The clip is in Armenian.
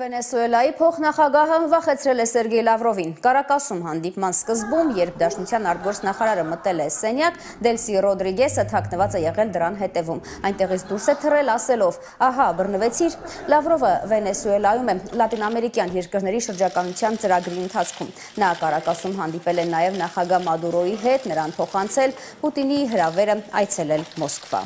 Վենեսուելայի փոխնախագահը վախեցրել է Սերգեյ Լավրովին։ Կարակասում հանդիպման սկզբում, երբ Դաշնության արտգործնախարարը մտել է սենյակ, Դելսի Ռոդրիգեսը թաքնված է եղել դրան հետևում։ Այնտեղից դուրս է թռել ասելով. «Ահա, բռնվեցիր»։ Լավրովը Վենեսուելայում է լատինամերիկյան երկրների շրջականության ծրագրի ընթացքում։ Նա Կարակասում հանդիպել է նաև նախագահ Մադուրոյի հետ, նրան փոխանցել Պուտինի հրավերը այցելել Մոսկվա։